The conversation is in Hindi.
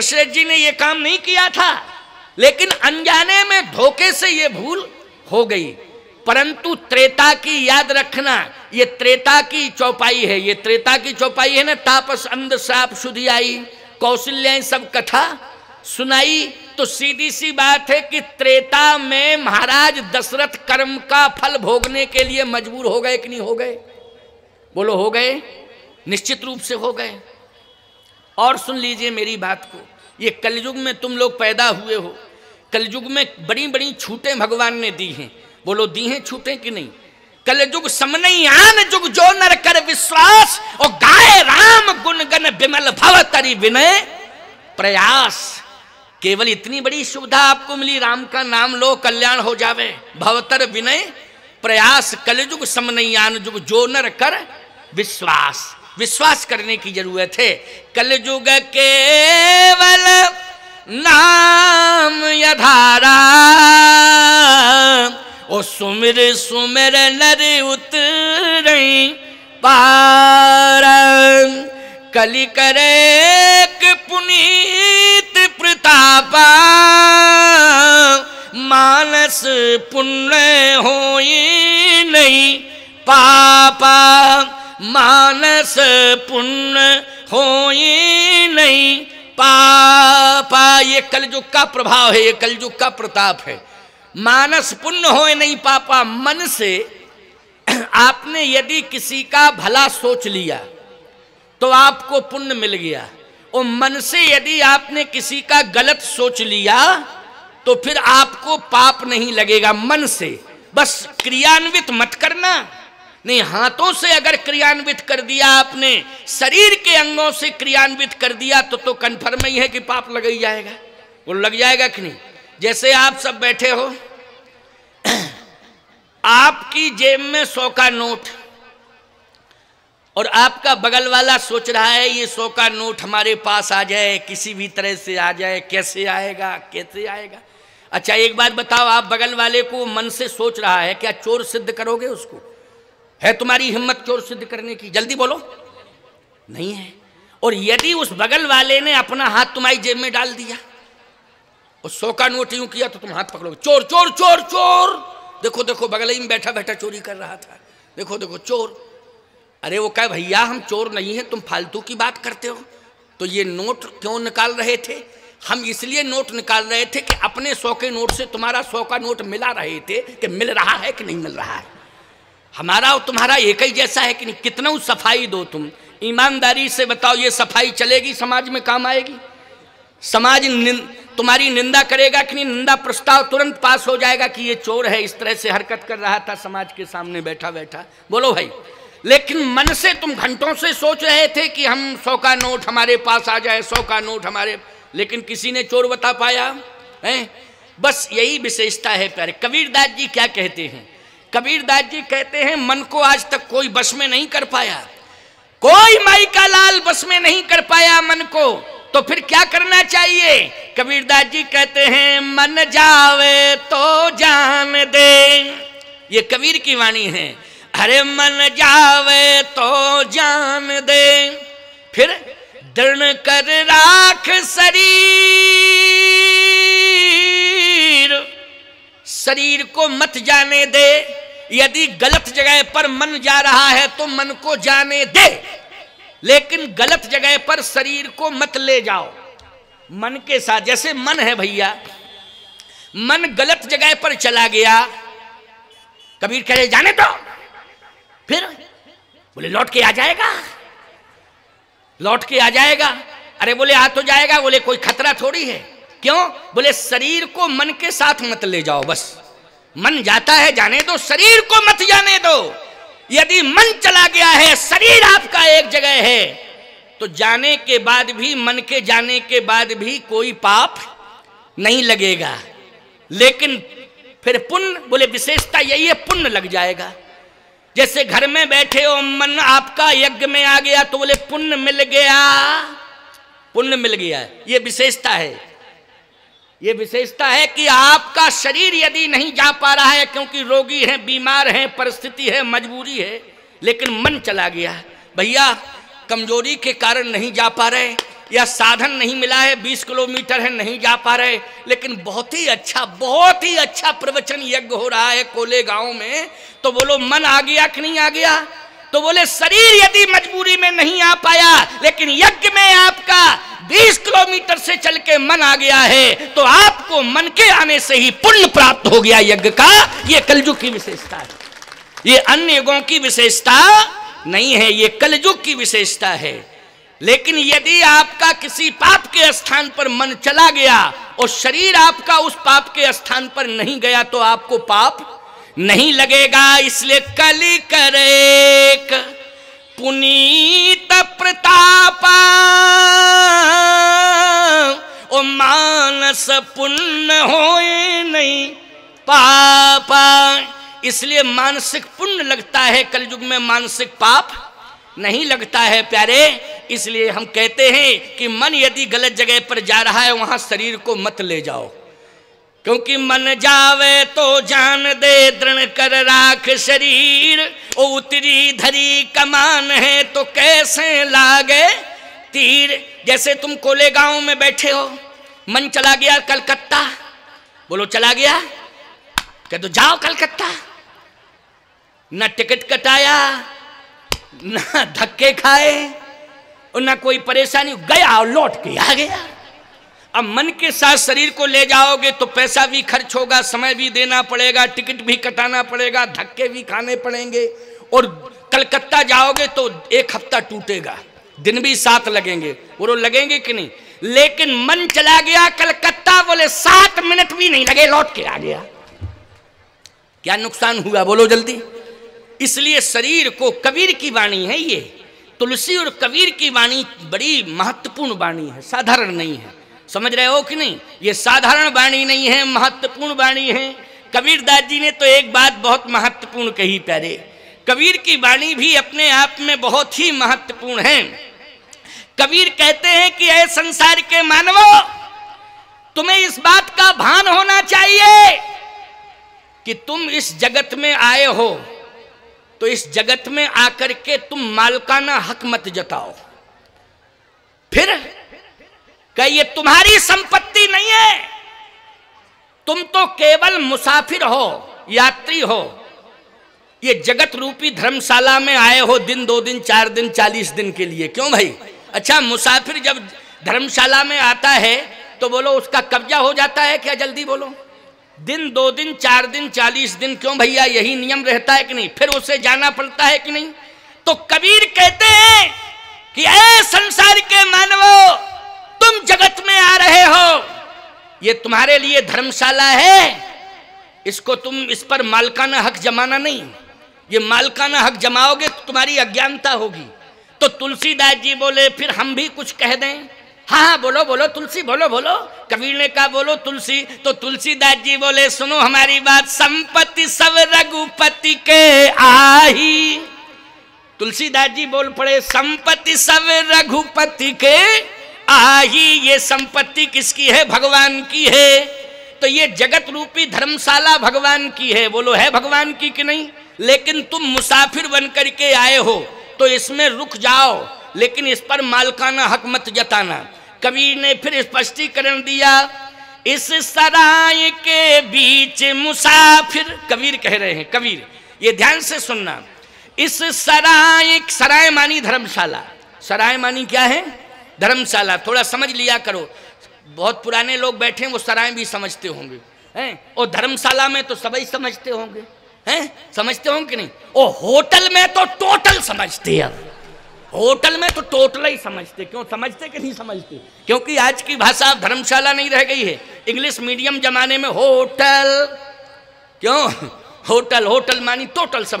दशरथ जी ने ये काम नहीं किया था, लेकिन अनजाने में धोखे से ये भूल हो गई। परंतु त्रेता की, याद रखना, ये त्रेता की चौपाई है, ये त्रेता की चौपाई है ना। तापस अंध साप सुधि आई, कौशल्या सब कथा सुनाई। तो सीधी सी बात है कि त्रेता में महाराज दशरथ कर्म का फल भोगने के लिए मजबूर हो गए कि नहीं हो गए? बोलो हो गए, निश्चित रूप से हो गए। और सुन लीजिए मेरी बात को, ये कलयुग में तुम लोग पैदा हुए हो, कलयुग में बड़ी बड़ी छूटें भगवान ने दी हैं। बोलो दी हैं छूटें कि नहीं? कलयुग समनई आन जुग जो नर कर विश्वास, और गाय राम गुणगन विमल भव तरी विनय प्रयास। केवल इतनी बड़ी सुविधा आपको मिली, राम का नाम लो कल्याण हो जावे। भवतर विनय प्रयास, कलयुग समनयान जुग जो नर कर विश्वास। विश्वास करने की जरूरत है। कलयुग केवल नाम यधारा, ओ सुमिर सुमिर नर उतरई पार। कलि करे पुनीत प्रतापा, मानस पुण्य होई नहीं पापा, मानस पुण्य होई नहीं पापा। ये कलयुग का प्रभाव है, ये कलयुग का प्रताप है। मानस पुण्य होए नहीं पापा, मन से आपने यदि किसी का भला सोच लिया तो आपको पुण्य मिल गया, और मन से यदि आपने किसी का गलत सोच लिया तो फिर आपको पाप नहीं लगेगा। मन से बस क्रियान्वित मत करना, नहीं हाथों से अगर क्रियान्वित कर दिया आपने, शरीर के अंगों से क्रियान्वित कर दिया तो कन्फर्म ही है कि पाप लग ही जाएगा। वो लग जाएगा कि नहीं? जैसे आप सब बैठे हो, आपकी जेब में 100 का नोट, और आपका बगल वाला सोच रहा है ये 100 का नोट हमारे पास आ जाए, किसी भी तरह से आ जाए। कैसे आएगा, कैसे आएगा? अच्छा एक बात बताओ, आप बगल वाले को मन से सोच रहा है, क्या चोर सिद्ध करोगे उसको? है तुम्हारी हिम्मत चोर सिद्ध करने की? जल्दी बोलो, नहीं है। और यदि उस बगल वाले ने अपना हाथ तुम्हारी जेब में डाल दिया और 100 का नोट यूं किया तो तुम हाथ पकड़ोगे, चोर चोर चोर चोर, देखो देखो बगल ही में बैठा बैठा चोरी कर रहा था, देखो देखो चोर। अरे वो कहे भैया हम चोर नहीं हैं, तुम फालतू की बात करते हो। तो ये नोट क्यों निकाल रहे थे? हम इसलिए नोट निकाल रहे थे कि अपने 100 के नोट से तुम्हारा 100 का नोट मिला रहे थे कि मिल रहा है कि नहीं मिल रहा है, हमारा और तुम्हारा एक ही जैसा है कि नहीं। कितना सफाई दो तुम, ईमानदारी से बताओ ये सफाई चलेगी, समाज में काम आएगी? समाज तुम्हारी निंदा करेगा कि नहीं? निंदा प्रस्ताव तुरंत पास हो जाएगा कि ये चोर है, इस तरह से हरकत कर रहा था समाज के सामने बैठा बैठा। बोलो भाई, लेकिन मन से तुम घंटों से सोच रहे थे कि हम 100 का नोट हमारे पास आ जाए, 100 का नोट हमारे, लेकिन किसी ने चोर बता पाया है। बस यही विशेषता है प्यारे। कबीर दास जी क्या कहते हैं? कबीर दास जी कहते हैं मन को आज तक कोई बस में नहीं कर पाया, कोई माई का लाल बस में नहीं कर पाया मन को, तो फिर क्या करना चाहिए? कबीर दास जी कहते हैं मन जावे तो जान दे, ये कबीर की वाणी है। अरे मन जावे तो जान दे, फिर दृढ़ कर राख शरीर, शरीर को मत जाने दे। यदि गलत जगह पर मन जा रहा है तो मन को जाने दे, लेकिन गलत जगह पर शरीर को मत ले जाओ मन के साथ। जैसे मन है भैया, मन गलत जगह पर चला गया, कबीर कह रहे जाने दो, फिर बोले लौट के आ जाएगा, लौट के आ जाएगा। अरे बोले आ तो जाएगा, बोले कोई खतरा थोड़ी है। क्यों? बोले शरीर को मन के साथ मत ले जाओ, बस मन जाता है जाने दो, शरीर को मत जाने दो। यदि मन चला गया है, शरीर आपका एक जगह है, तो जाने के बाद भी, मन के जाने के बाद भी कोई पाप नहीं लगेगा, लेकिन फिर पुण्य, बोले विशेषता यही है, पुण्य लग जाएगा। जैसे घर में बैठे हो, मन आपका यज्ञ में आ गया तो बोले पुण्य मिल गया, पुण्य मिल गया। ये विशेषता है, ये विशेषता है कि आपका शरीर यदि नहीं जा पा रहा है क्योंकि रोगी हैं, बीमार हैं, परिस्थिति है, मजबूरी है, लेकिन मन चला गया। भैया कमजोरी के कारण नहीं जा पा रहे, या साधन नहीं मिला है, 20 किलोमीटर है नहीं जा पा रहे, लेकिन बहुत ही अच्छा प्रवचन यज्ञ हो रहा है कोले गांव में, तो बोलो मन आ गया कि नहीं आ गया? तो बोले शरीर यदि मजबूरी में नहीं आ पाया, लेकिन यज्ञ में आपका 20 किलोमीटर से चल के मन आ गया है, तो आपको मन के आने से ही पुण्य प्राप्त हो गया यज्ञ का। ये कलयुग की विशेषता है, ये अन्य युगों की विशेषता नहीं है, ये कलयुग की विशेषता है। लेकिन यदि आपका किसी पाप के स्थान पर मन चला गया और शरीर आपका उस पाप के स्थान पर नहीं गया, तो आपको पाप नहीं लगेगा। इसलिए कल करेक पुनीत प्रतापा ओ मानस पुण्य होए नहीं पापा। इसलिए मानसिक पुण्य लगता है, कलयुग में मानसिक पाप नहीं लगता है प्यारे। इसलिए हम कहते हैं कि मन यदि गलत जगह पर जा रहा है, वहां शरीर को मत ले जाओ, क्योंकि मन जावे तो जान दे दृढ़ कर राख शरीर, ओ उतरी धरी कमान है तो कैसे लागे तीर। जैसे तुम कोले गांव में बैठे हो, मन चला गया कलकत्ता, बोलो चला गया, कह दो जाओ कलकत्ता, ना टिकट कटाया, ना धक्के खाए और ना कोई परेशानी, गया और लौट के आ गया। अब मन के साथ शरीर को ले जाओगे तो पैसा भी खर्च होगा, समय भी देना पड़ेगा, टिकट भी कटाना पड़ेगा, धक्के भी खाने पड़ेंगे, और कलकत्ता जाओगे तो एक हफ्ता टूटेगा, दिन भी साथ लगेंगे, वो लगेंगे कि नहीं। लेकिन मन चला गया कलकत्ता, बोले 7 मिनट भी नहीं लगे, लौट के आ गया। क्या नुकसान हुआ, बोलो जल्दी। इसलिए शरीर को, कबीर की वाणी है ये, तुलसी और कबीर की वाणी बड़ी महत्वपूर्ण वाणी है, साधारण नहीं है, समझ रहे हो कि नहीं। ये साधारण वाणी नहीं है, महत्वपूर्ण वाणी है। कबीर दास जी ने तो एक बात बहुत महत्वपूर्ण कही प्यारे, कबीर की वाणी भी अपने आप में बहुत ही महत्वपूर्ण है। कबीर कहते हैं कि ऐ संसार के मानवों, तुम्हें इस बात का भान होना चाहिए कि तुम इस जगत में आए हो, तो इस जगत में आकर के तुम मालकाना हक मत जताओ। फिर क्या ये तुम्हारी संपत्ति नहीं है, तुम तो केवल मुसाफिर हो, यात्री हो, ये जगत रूपी धर्मशाला में आए हो दिन, 2 दिन, 4 दिन, 40 दिन के लिए। क्यों भाई? अच्छा, मुसाफिर जब धर्मशाला में आता है तो बोलो उसका कब्जा हो जाता है क्या? जल्दी बोलो। दिन, 2 दिन, 4 दिन, 40 दिन, क्यों भैया? यही नियम रहता है कि नहीं? फिर उसे जाना पड़ता है कि नहीं। तो कबीर कहते हैं कि ऐ संसार के मानवों, तुम जगत में आ रहे हो, ये तुम्हारे लिए धर्मशाला है, इसको तुम, इस पर मालकाना हक जमाना नहीं। ये मालकाना हक जमाओगे तो तुम्हारी अज्ञानता होगी। तो तुलसीदास जी बोले, फिर हम भी कुछ कह दें? हाँ हाँ बोलो बोलो तुलसी, बोलो बोलो। कबीर ने कहा बोलो तुलसी, तो तुलसीदास जी बोले सुनो हमारी बात, संपत्ति सब रघुपति के आही। तुलसीदास जी बोल पड़े, संपत्ति सब रघुपति के आही। ये संपत्ति किसकी है? भगवान की है। तो ये जगत रूपी धर्मशाला भगवान की है, बोलो है भगवान की कि नहीं। लेकिन तुम मुसाफिर बन करके आए हो, तो इसमें रुक जाओ, लेकिन इस पर मालकाना हक मत जताना। कबीर ने फिर स्पष्टीकरण दिया, इस सराय के बीच मुसाफिर, कबीर कह रहे हैं, कबीर, ये ध्यान से सुनना, इस सराय, सराय मानी धर्मशाला, सराय मानी क्या है? धर्मशाला। थोड़ा समझ लिया करो, बहुत पुराने लोग बैठे हैं, वो सराय भी समझते होंगे हैं, और धर्मशाला में तो सभी समझते होंगे हैं, समझते होंगे कि नहीं। और होटल में तो टोटल समझते हैं, होटल में तो टोटल ही समझते। क्यों समझते कि नहीं समझते? क्योंकि आज की भाषा धर्मशाला नहीं रह गई है, इंग्लिश मीडियम जमाने में होटल। क्यों? होटल, होटल मानी टोटल सब।